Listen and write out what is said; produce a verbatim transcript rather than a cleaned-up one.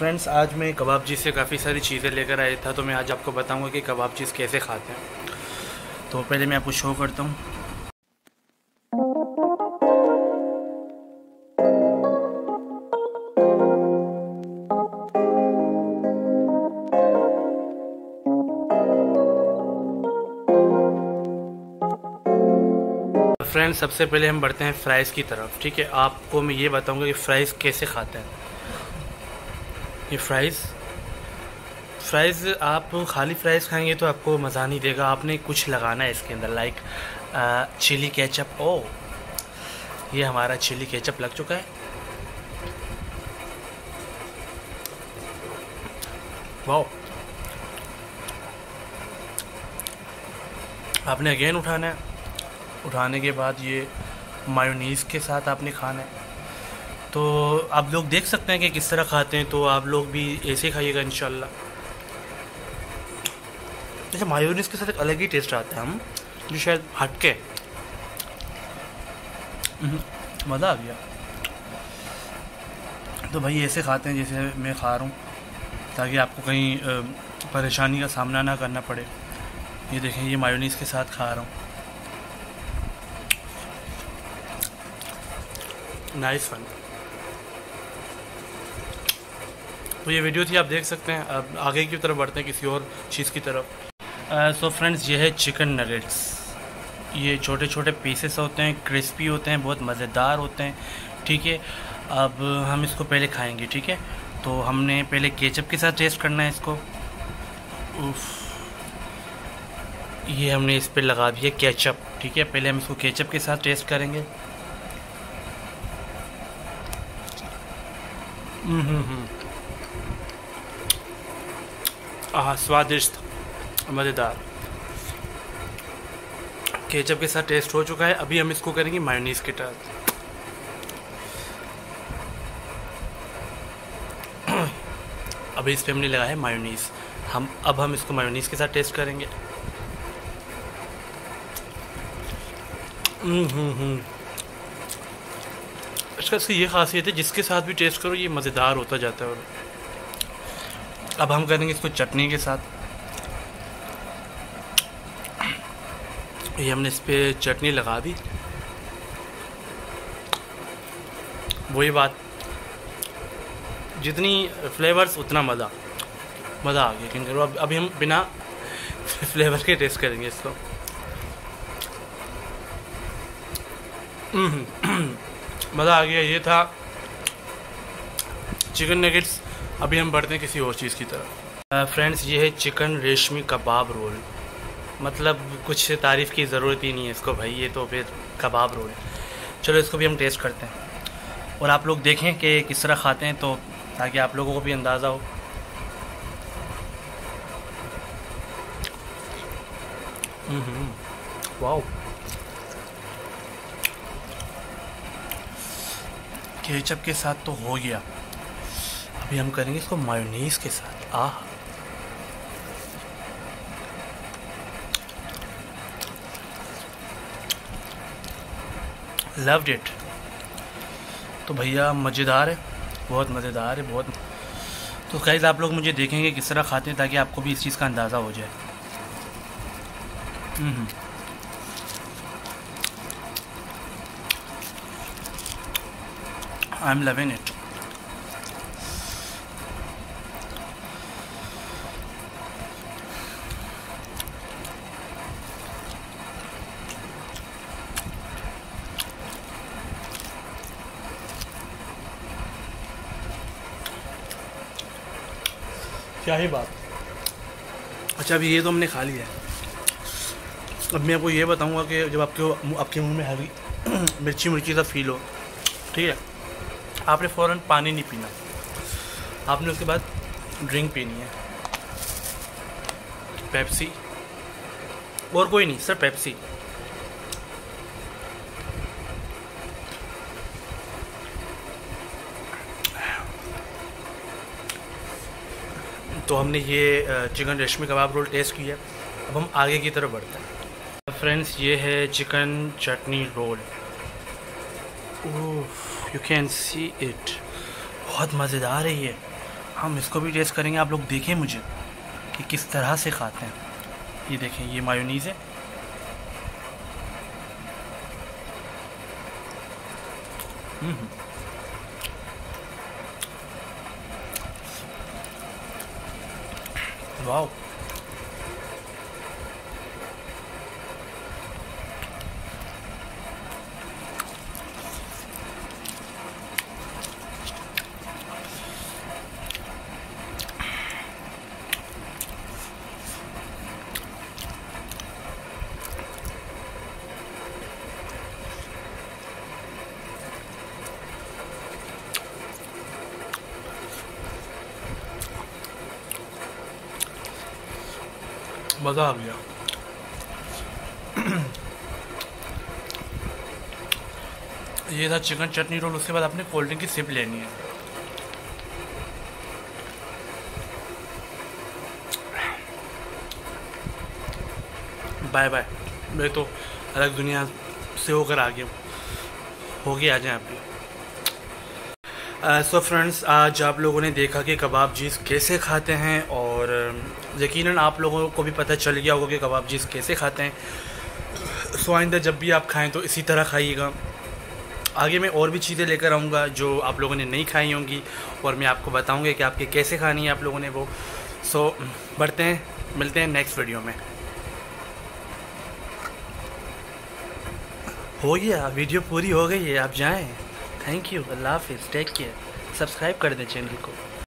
Friends, आज मैं कबाबजीस से काफ़ी सारी चीज़ें लेकर आया था, तो मैं आज आपको बताऊंगा कि कबाबजीस कैसे खाते हैं। तो पहले मैं आपको शो करता हूँ। फ्रेंड्स, सबसे पहले हम बढ़ते हैं फ्राइज़ की तरफ। ठीक है, आपको मैं ये बताऊंगा कि फ़्राइज़ कैसे खाते हैं। ये फ्राइज़ फ्राइज़ आप खाली फ्राइज़ खाएंगे तो आपको मज़ा नहीं देगा, आपने कुछ लगाना है इसके अंदर, लाइक चिली केचप। ओ, ये हमारा चिली केचप लग चुका है। वाओ, आपने अगेन उठाना है। उठाने के बाद ये मायोनीज़ के साथ आपने खाना है। तो आप लोग देख सकते हैं कि किस तरह खाते हैं, तो आप लोग भी ऐसे खाइएगा इंशाल्लाह। अच्छा, मायोनीज़ के साथ एक अलग ही टेस्ट आता है, हम जो शायद हटके मज़ा आ गया। तो भाई ऐसे खाते हैं जैसे मैं खा रहा हूँ, ताकि आपको कहीं परेशानी का सामना ना करना पड़े। ये देखें, ये मायोनीज़ के साथ खा रहा हूँ। Nice fun. तो ये वीडियो थी, आप देख सकते हैं। अब आगे की तरफ बढ़ते हैं, किसी और चीज़ की तरफ। सो फ्रेंड्स, ये है चिकन नगेट्स। ये छोटे छोटे पीसेस होते हैं, क्रिस्पी होते हैं, बहुत मज़ेदार होते हैं। ठीक है, अब हम इसको पहले खाएंगे। ठीक है, तो हमने पहले केचप के साथ टेस्ट करना है इसको। उफ, ये हमने इस पर लगा दिया केचप। ठीक है, पहले हम इसको केचप के साथ टेस्ट करेंगे। आह, स्वादिष्ट, मज़ेदार। केचप के साथ टेस्ट हो चुका है। अभी हम इसको करेंगे मायोनीज़ के साथ। अभी इस पर हमने लगाया है मायोनीज़। हम अब हम इसको मायोनीज़ के साथ टेस्ट करेंगे। इसका इसकी ये खासियत है, जिसके साथ भी टेस्ट करो ये मज़ेदार होता जाता है। और अब हम करेंगे इसको चटनी के साथ। ये हमने इस पर चटनी लगा दी। वही बात, जितनी फ्लेवर्स उतना मज़ा मज़ा आ गया। क्योंकि अब अभी हम बिना फ्लेवर के टेस्ट करेंगे इसको। मज़ा आ गया। ये था चिकन नगेट्स। अभी हम बढ़ते हैं किसी और चीज़ की तरफ। फ्रेंड्स, ये है चिकन रेशमी कबाब रोल। मतलब कुछ तारीफ़ की ज़रूरत ही नहीं है इसको भाई, ये तो फिर कबाब रोल है। चलो, इसको भी हम टेस्ट करते हैं और आप लोग देखें कि किस तरह खाते हैं, तो ताकि आप लोगों को भी अंदाज़ा हो। वाओ, केचप के साथ तो हो गया। अभी हम करेंगे इसको मायोनीज़ के साथ। Ah, loved it. तो भैया मज़ेदार है, बहुत मज़ेदार है, बहुत। तो गाइस, आप लोग मुझे देखेंगे किस तरह खाते हैं, ताकि आपको भी इस चीज़ का अंदाज़ा हो जाए। Hmm I am loving it. क्या ही बात। अच्छा, अभी ये तो हमने खा लिया है। अब मैं आपको ये बताऊंगा कि जब आपके आपके मुंह में हरी मिर्ची मिर्ची का फील हो, ठीक है, आपने फ़ौरन पानी नहीं पीना, आपने उसके बाद ड्रिंक पीनी है, पेप्सी। और कोई नहीं, सिर्फ पेप्सी। तो हमने ये चिकन रेशमी कबाब रोल टेस्ट किया। अब हम आगे की तरफ बढ़ते हैं। फ्रेंड्स, ये है chicken chutney roll. Oh, you can see it, बहुत मज़ेदार है ये। हम इसको भी टेस्ट करेंगे। आप लोग देखें मुझे कि किस तरह से खाते हैं। ये देखें, ये मायोनीज़ है। वाओ, मज़ा आ गया। ये था चिकन चटनी रोल। उसके बाद आपने कोल्ड ड्रिंक की सिप लेनी है। बाय बाय, मैं तो अलग दुनिया से होकर आ गया हो गया। आ जाए आप लोग। सो uh, फ्रेंड्स so आज आप लोगों ने देखा कि कबाबजीस कैसे खाते हैं, और यकीनन आप लोगों को भी पता चल गया होगा कि कबाबजीस कैसे खाते हैं। सो so, आइंदा जब भी आप खाएं तो इसी तरह खाइएगा। आगे मैं और भी चीज़ें लेकर आऊँगा जो आप लोगों ने नहीं खाई होंगी, और मैं आपको बताऊँगा कि आपके कैसे खानी है आप लोगों ने वो। सो so, बढ़ते हैं, मिलते हैं नेक्स्ट वीडियो में। हो गया, वीडियो पूरी हो गई है, आप जाएँ। थैंक यू, अल्लाह हाफिज़, टेक केयर। सब्सक्राइब कर दें चैनल को।